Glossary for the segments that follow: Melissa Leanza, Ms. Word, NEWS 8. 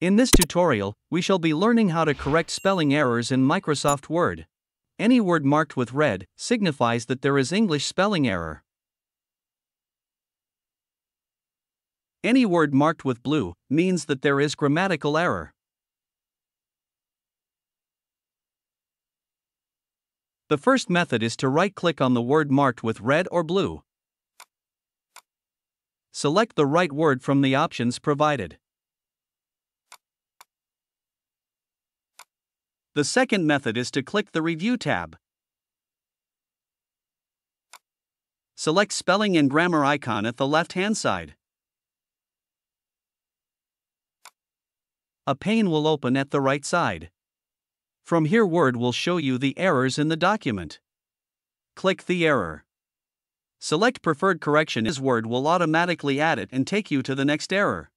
In this tutorial, we shall be learning how to correct spelling errors in Microsoft Word. Any word marked with red signifies that there is English spelling error. Any word marked with blue means that there is grammatical error. The first method is to right-click on the word marked with red or blue. Select the right word from the options provided. The second method is to click the Review tab. Select Spelling and Grammar icon at the left-hand side. A pane will open at the right side. From here, Word will show you the errors in the document. Click the error. Select Preferred Correction as Word will automatically add it and take you to the next error.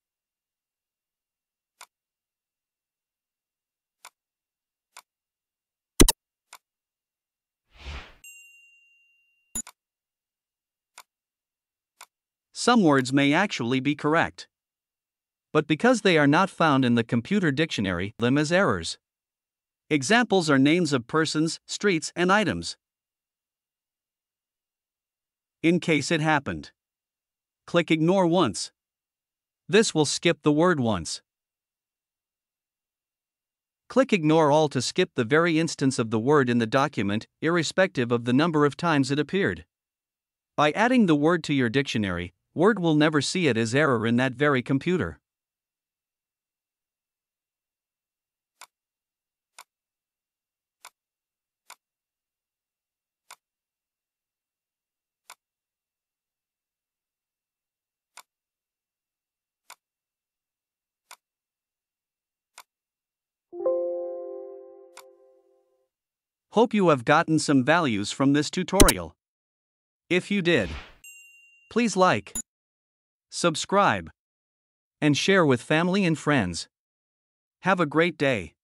Some words may actually be correct, but because they are not found in the computer dictionary, them as errors. Examples are names of persons, streets, and items. In case it happened, click Ignore once. This will skip the word once. Click Ignore all to skip the very instance of the word in the document, irrespective of the number of times it appeared. By adding the word to your dictionary, Word will never see it as error in that very computer. Hope you have gotten some values from this tutorial. If you did, please like, subscribe, and share with family and friends. Have a great day.